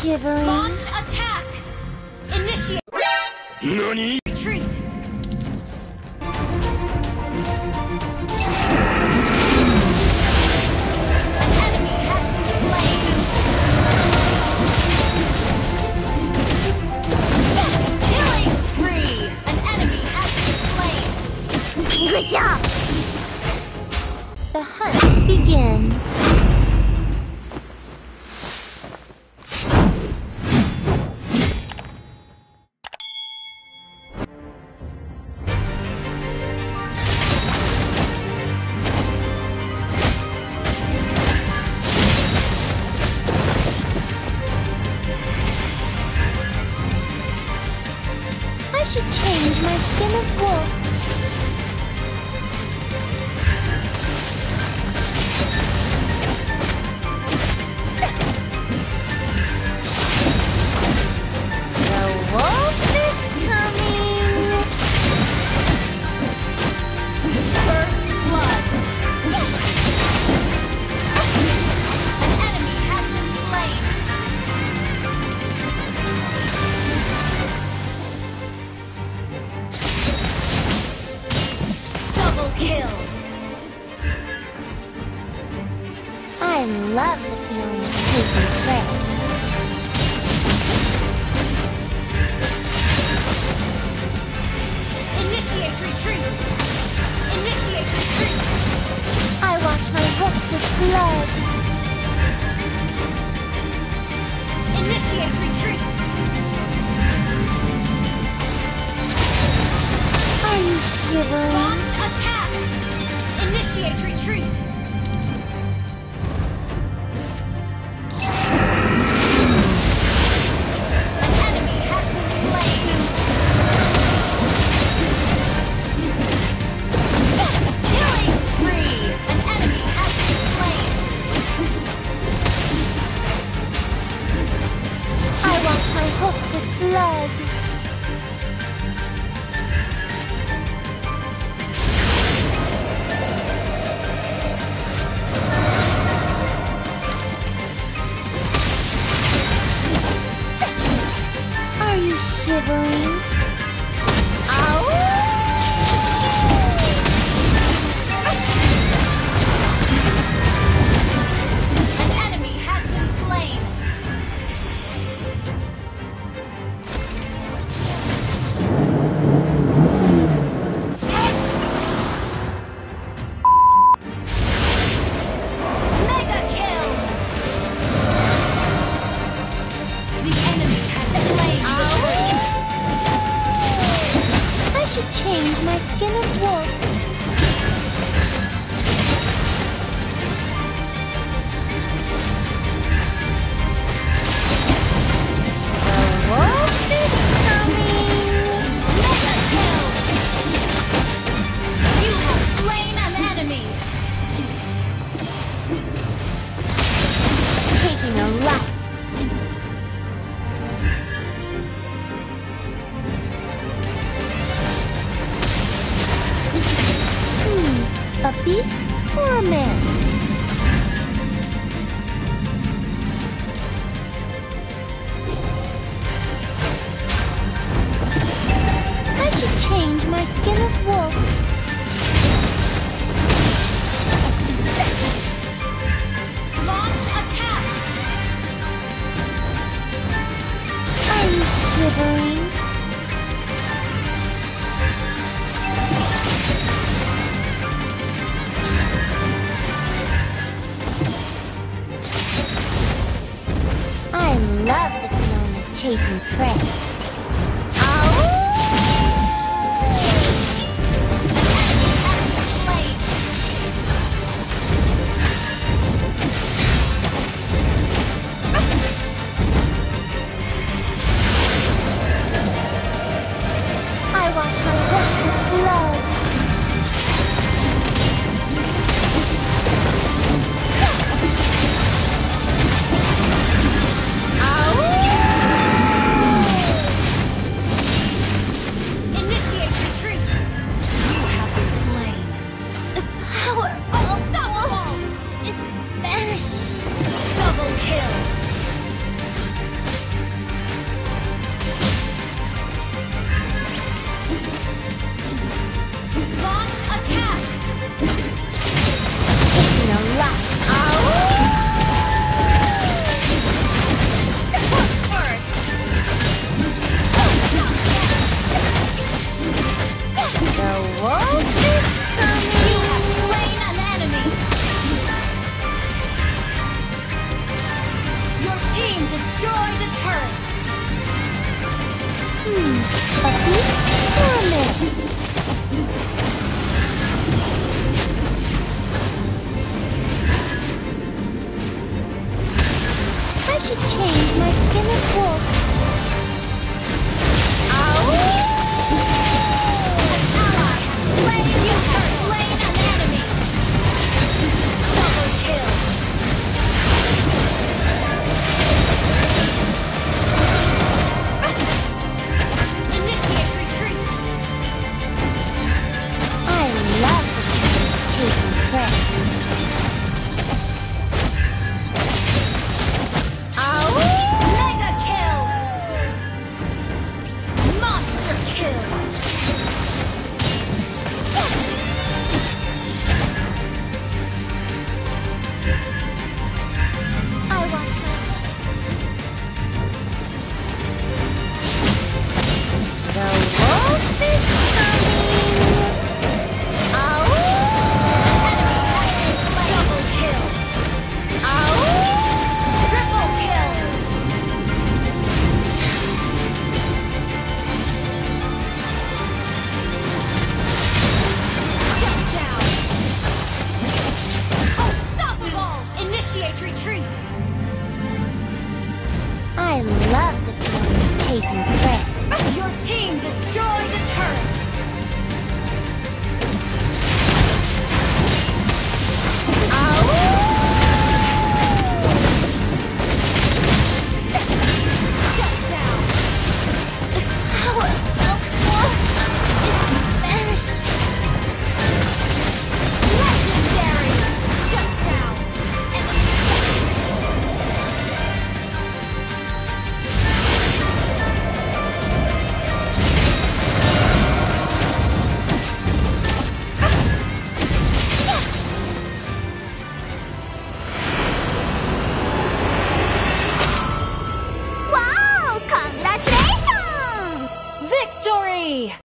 Shivering. Launch attack. Initiate. Nani? Retreat. Good job! The hunt begins. I should change my skin of wolf. Kill. I love the feeling of taking prey. Initiate retreat. Initiate retreat. I wash my books with blood. Initiate retreat. Are you shivering? Launch attack. Initiate retreat! Shivering. An enemy has been slain. Mega kill. The enemy has been slain. Change my skin of wolf. The wolf is coming. Mega kill. You have slain an enemy. Taking a life. A beast or a man? I should change my skin of wolf. Launch attack! Are you shivering? Chasing prey. An enemy has been slain. I wash my back with blood. blazing threat. Your team destroyed.